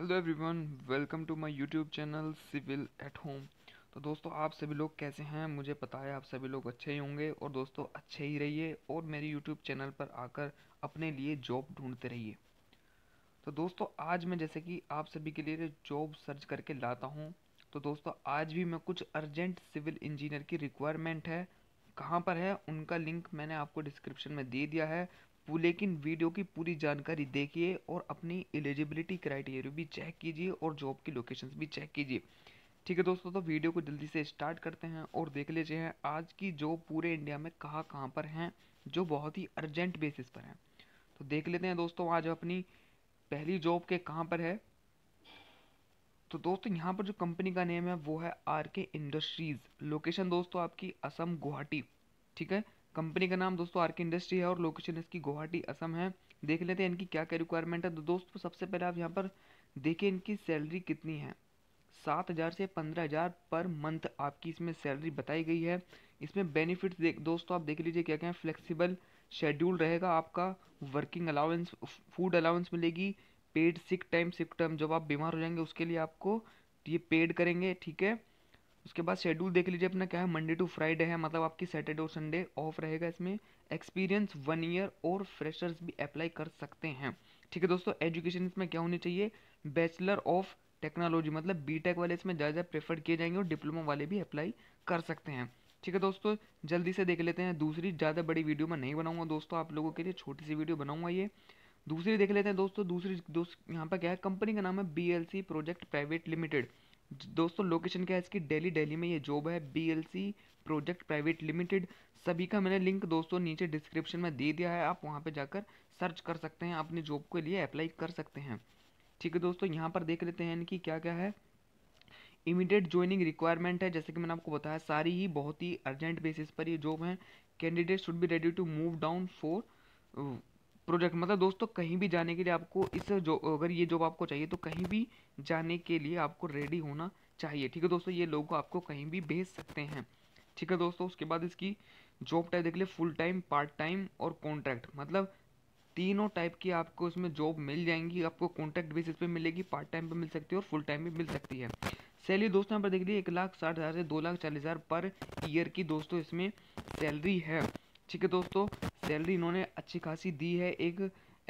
Hello everyone, welcome to my YouTube channel civil at home. तो दोस्तों, आप सभी लोग कैसे हैं? मुझे पता है आप सभी लोग अच्छे ही होंगे। और दोस्तों, अच्छे ही रहिए और मेरे यूट्यूब चैनल पर आकर अपने लिए जॉब ढूंढते रहिए। तो दोस्तों, आज मैं जैसे कि आप सभी के लिए जॉब सर्च करके लाता हूँ, तो दोस्तों आज भी मैं कुछ अर्जेंट सिविल इंजीनियर की रिक्वायरमेंट है, कहाँ पर है उनका लिंक मैंने आपको डिस्क्रिप्शन में दे दिया है। लेकिन वीडियो की पूरी जानकारी देखिए और अपनी एलिजिबिलिटी क्राइटेरिया भी चेक कीजिए और जॉब की लोकेशंस भी चेक कीजिए। ठीक है दोस्तों, तो वीडियो को जल्दी से स्टार्ट करते हैं और देख लीजिए हैं आज की जॉब पूरे इंडिया में कहाँ पर हैं, जो बहुत ही अर्जेंट बेसिस पर हैं। तो देख लेते हैं दोस्तों आज अपनी पहली जॉब के कहाँ पर है। तो दोस्तों यहाँ पर जो कंपनी का नेम है वो है आर के इंडस्ट्रीज। लोकेशन दोस्तों आपकी असम गुवाहाटी। ठीक है, कंपनी का नाम दोस्तों आर्क इंडस्ट्री है और लोकेशन इसकी गुवाहाटी असम है। देख लेते हैं इनकी क्या क्या रिक्वायरमेंट है। तो दोस्तों सबसे पहले आप यहाँ पर देखिए इनकी सैलरी कितनी है, 7,000 से 15,000 पर मंथ आपकी इसमें सैलरी बताई गई है। इसमें बेनिफिट्स दोस्तों आप देख लीजिए क्या क्या है। फ्लेक्सिबल शेड्यूल रहेगा आपका, वर्किंग अलाउंस, फूड अलाउंस मिलेगी, पेड सिक टाइम जब आप बीमार हो जाएंगे उसके लिए आपको ये पेड करेंगे। ठीक है, उसके बाद शेड्यूल देख लीजिए अपना क्या है, मंडे टू फ्राइडे है, मतलब आपकी सैटरडे और संडे ऑफ रहेगा। इसमें एक्सपीरियंस 1 ईयर और फ्रेशर्स भी अप्लाई कर सकते हैं। ठीक है दोस्तों, एजुकेशन इसमें क्या होनी चाहिए, बैचलर ऑफ टेक्नोलॉजी, मतलब बीटेक वाले इसमें ज़्यादा प्रेफर्ड किए जाएंगे और डिप्लोमा वाले भी अप्लाई कर सकते हैं। ठीक है दोस्तों, जल्दी से देख लेते हैं दूसरी, ज़्यादा बड़ी वीडियो में नहीं बनाऊँगा दोस्तों, आप लोगों के लिए छोटी सी वीडियो बनाऊँगा। ये दूसरी देख लेते हैं दोस्तों। दूसरी यहाँ पर क्या है, कंपनी का नाम है BLC प्रोजेक्ट प्राइवेट लिमिटेड। दोस्तों लोकेशन क्या है इसकी, दिल्ली में ये जॉब है, BLC प्रोजेक्ट प्राइवेट लिमिटेड। सभी का मैंने लिंक दोस्तों नीचे डिस्क्रिप्शन में दे दिया है, आप वहाँ पे जाकर सर्च कर सकते हैं, अपनी जॉब के लिए अप्लाई कर सकते हैं। ठीक है दोस्तों, यहाँ पर देख लेते हैं इनकी क्या क्या है। इमीडिएट ज्वाइनिंग रिक्वायरमेंट है, जैसे कि मैंने आपको बताया सारी ही बहुत ही अर्जेंट बेसिस पर ये जॉब है। Candidate should be ready to move down for project, मतलब दोस्तों कहीं भी जाने के लिए आपको इस अगर ये जॉब आपको चाहिए तो कहीं भी जाने के लिए आपको रेडी होना चाहिए। ठीक है दोस्तों, ये लोग आपको कहीं भी भेज सकते हैं। ठीक है दोस्तों, उसके बाद इसकी जॉब टाइप देख ले, फुल टाइम, पार्ट टाइम और कॉन्ट्रैक्ट, मतलब तीनों टाइप की आपको इसमें जॉब मिल जाएंगी। आपको कॉन्ट्रैक्ट बेसिस पे मिलेगी, पार्ट टाइम पे मिल सकती है और फुल टाइम भी मिल सकती है। सैलरी दोस्तों यहाँ पर देख लीजिए 1,60,000 से 2,40,000 पर ईयर की दोस्तों इसमें सैलरी है। ठीक है दोस्तों, सैलरी इन्होंने अच्छी खासी दी है एक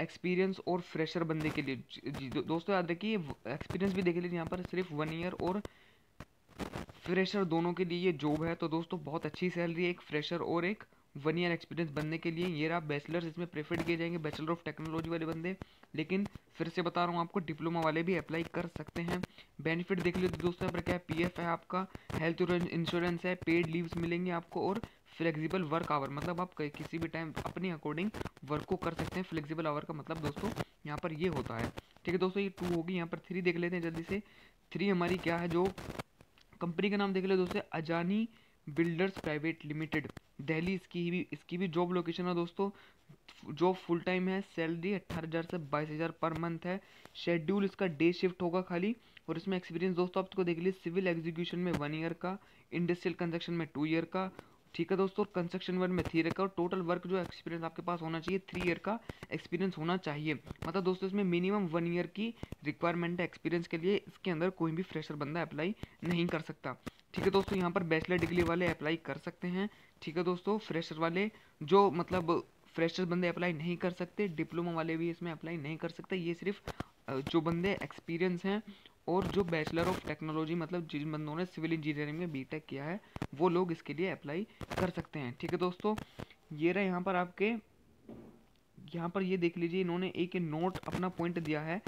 एक्सपीरियंस और फ्रेशर बंदे के लिए। दोस्तों याद रखिए एक्सपीरियंस भी देख लीजिए यहाँ पर, सिर्फ 1 ईयर और फ्रेशर दोनों के लिए ये जॉब है। तो दोस्तों बहुत अच्छी सैलरी है एक फ्रेशर और एक 1 ईयर एक्सपीरियंस बंदे के लिए। ये रहा, बैचलर्स इसमें प्रेफर्ड किए जाएंगे, बैचलर ऑफ टेक्नोलॉजी वाले बंदे, लेकिन फिर से बता रहा हूँ आपको डिप्लोमा वाले भी अप्लाई कर सकते हैं। बेनिफिट देख लीजिए दोस्तों यहाँ पर क्या है, PF है आपका, हेल्थ इंश्योरेंस है, पेड लीव्स मिलेंगे आपको और फ्लेक्सिबल वर्क आवर, मतलब आप किसी भी टाइम अपने अकॉर्डिंग वर्क को कर सकते हैं। फ्लेक्सिबल आवर का मतलब दोस्तों यहाँ पर ये होता है। ठीक है दोस्तों, ये 2 होगी। यहाँ पर 3 देख लेते हैं जल्दी से। 3 हमारी क्या है, जो कंपनी का नाम देख ले दोस्तों, Ajani builders private limited, Delhi. इसकी भी जॉब लोकेशन है दोस्तों, जॉब फुल टाइम है, सैलरी 18,000 से 22,000 पर मंथ है। शेड्यूल इसका डे शिफ्ट होगा खाली, और इसमें एक्सपीरियंस दोस्तों आपको देख लीजिए, सिविल एग्जीक्यूशन में 1 ईयर का, इंडस्ट्रियल कंस्ट्रक्शन में 2 ईयर का, ठीक है दोस्तों, कंस्ट्रक्शन वर्क में 3 ईयर का, और टोटल वर्क जो एक्सपीरियंस आपके पास होना चाहिए 3 ईयर का एक्सपीरियंस होना चाहिए। मतलब दोस्तों इसमें मिनिमम 1 ईयर की रिक्वायरमेंट है एक्सपीरियंस के लिए, इसके अंदर कोई भी फ्रेशर बंदा अप्लाई नहीं कर सकता। ठीक है दोस्तों, यहाँ पर बैचलर डिग्री वाले अप्लाई कर सकते हैं। ठीक है दोस्तों, फ्रेशर वाले जो मतलब फ्रेशर बंदे अप्लाई नहीं कर सकते, डिप्लोमा वाले भी इसमें अप्लाई नहीं कर सकते, ये सिर्फ जो बंदे एक्सपीरियंस हैं और जो बैचलर ऑफ टेक्नोलॉजी, मतलब जिन बंदों ने सिविल इंजीनियरिंग में बीटेक किया है वो लोग इसके लिए अप्लाई कर सकते हैं। ठीक है दोस्तों, ये रहा यहाँ पर आपके, यहाँ पर ये देख लीजिए इन्होंने एक नोट अपना पॉइंट दिया है,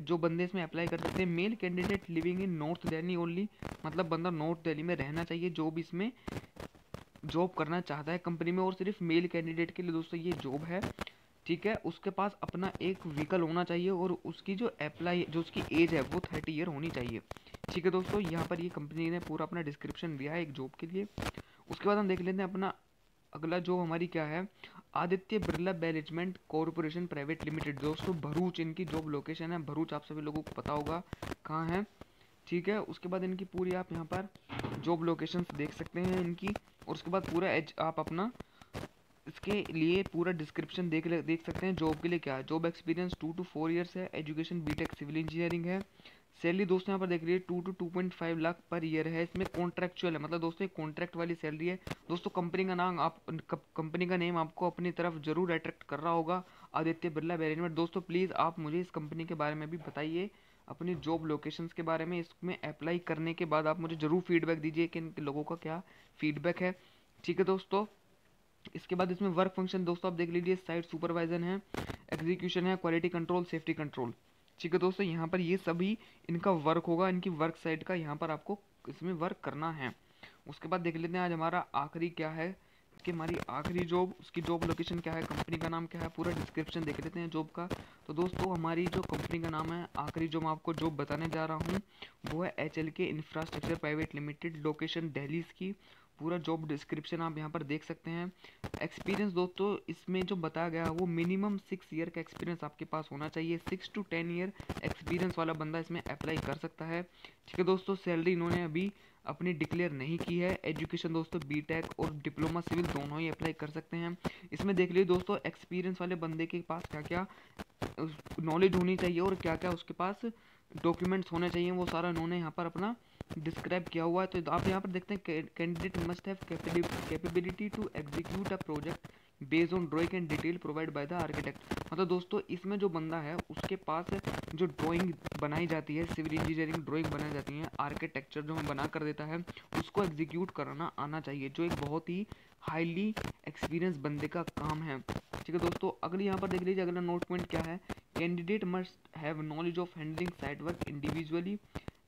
जो बंदे इसमें अप्लाई कर सकते हैं। Male candidate living in north Delhi only, मतलब बंदा नॉर्थ दिल्ली में रहना चाहिए जो भी इसमें जॉब करना चाहता है कंपनी में, और सिर्फ मेल कैंडिडेट के लिए दोस्तों ये जॉब है। ठीक है, उसके पास अपना एक व्हीकल होना चाहिए और उसकी जो अप्लाई जो उसकी एज है वो 30 ईयर होनी चाहिए। ठीक है दोस्तों, यहाँ पर ये कंपनी ने पूरा अपना डिस्क्रिप्शन दिया है एक जॉब के लिए। उसके बाद हम देख लेते हैं अपना अगला जॉब हमारी क्या है, Aditya Birla management corporation private limited. दोस्तों भरूच इनकी जॉब लोकेशन है, भरूच आप सभी लोगों को पता होगा कहाँ है। ठीक है, उसके बाद इनकी पूरी आप यहाँ पर जॉब लोकेशन देख सकते हैं इनकी, और उसके बाद पूरा आप अपना इसके लिए पूरा डिस्क्रिप्शन देख सकते हैं। जॉब के लिए क्या है, जॉब एक्सपीरियंस 2 to 4 ईयर्स है, एजुकेशन बीटेक सिविल इंजीनियरिंग है। सैलरी दोस्तों यहाँ पर देख रही है 2 to 2.5 लाख पर ईयर है। इसमें कॉन्ट्रैक्चुअल है, मतलब दोस्तों कॉन्ट्रैक्ट वाली सैलरी है। दोस्तों कंपनी का नेम आपको अपनी तरफ जरूर अट्रैक्ट कर रहा होगा, आदित्य बिरला मैनेजमेंट। दोस्तों प्लीज़ आप मुझे इस कंपनी के बारे में भी बताइए, अपनी जॉब लोकेशंस के बारे में। इसमें अप्लाई करने के बाद आप मुझे ज़रूर फीडबैक दीजिए कि इन लोगों का क्या फीडबैक है। ठीक है दोस्तों, इसके बाद इसमें वर्क फंक्शन दोस्तों आप देख लीजिए, साइट सुपरवाइजर है, एग्जीक्यूशन है, क्वालिटी कंट्रोल, सेफ्टी कंट्रोल। ठीक है दोस्तों, यहाँ पर ये सभी इनका वर्क होगा, इनकी वर्क साइट का यहाँ पर आपको इसमें वर्क करना है। उसके बाद देख लेते हैं आज हमारा आखिरी क्या है, कि हमारी आखिरी जॉब, उसकी जॉब लोकेशन क्या है, कंपनी का नाम क्या है, पूरा डिस्क्रिप्शन देख लेते हैं जॉब का। तो दोस्तों हमारी जो कंपनी का नाम है, आखिरी जो मैं आपको जॉब बताने जा रहा हूँ वो है HLK infrastructure private limited, location Delhi इसकी। पूरा जॉब डिस्क्रिप्शन आप यहाँ पर देख सकते हैं। एक्सपीरियंस दोस्तों इसमें जो बताया गया वो मिनिमम 6 ईयर का एक्सपीरियंस आपके पास होना चाहिए। 6 to 10 ईयर एक्सपीरियंस वाला बंदा इसमें अप्लाई कर सकता है। ठीक है दोस्तों, सैलरी इन्होंने अभी अपनी डिक्लेयर नहीं की है। एजुकेशन दोस्तों बीटेक और डिप्लोमा सिविल दोनों ही अप्लाई कर सकते हैं। इसमें देख लीजिए दोस्तों एक्सपीरियंस वाले बंदे के पास क्या क्या नॉलेज होनी चाहिए और क्या क्या उसके पास डॉक्यूमेंट्स होने चाहिए, वो सारा इन्होंने यहाँ पर अपना डिस्क्राइब किया हुआ है। तो आप यहाँ पर देखते हैं candidate must have capability to execute a project based on drawing and detail provide by the architect. मतलब दोस्तों इसमें जो बंदा है उसके पास जो ड्राइंग बनाई जाती है, सिविल इंजीनियरिंग ड्राइंग बनाई जाती है, आर्किटेक्चर जो हम बना कर देता है उसको एग्जीक्यूट कराना आना चाहिए, जो एक बहुत ही हाईली एक्सपीरियंस बंदे का काम है। ठीक है दोस्तों, अगले यहाँ पर देख लीजिए अगला नोट पॉइंट क्या है, candidate must have knowledge of handling site work individually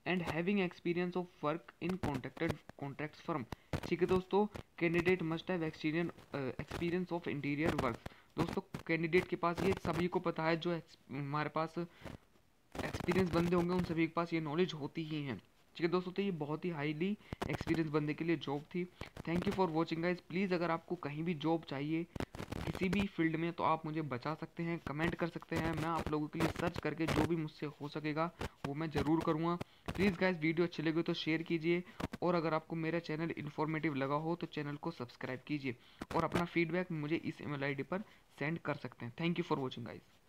and having experience of work in contract firm. ठीक है दोस्तों, candidate must have experience of interior work. दोस्तों कैंडिडेट के पास ये सभी को पता है, जो हमारे पास एक्सपीरियंस बंदे होंगे उन सभी के पास ये नॉलेज होती ही है। ठीक है दोस्तों, तो ये बहुत ही हाईली एक्सपीरियंस बंदे के लिए जॉब थी। Thank you for watching guys. Please अगर आपको कहीं भी जॉब चाहिए किसी भी फील्ड में, तो आप मुझे बता सकते हैं, कमेंट कर सकते हैं। मैं आप लोगों के लिए सर्च करके जो भी मुझसे हो सकेगा वो मैं ज़रूर करूँगा। प्लीज़ गाइज वीडियो अच्छी लगे तो शेयर कीजिए, और अगर आपको मेरा चैनल इन्फॉर्मेटिव लगा हो तो चैनल को सब्सक्राइब कीजिए, और अपना फीडबैक मुझे इस email ID पर सेंड कर सकते हैं। Thank you for watching guys.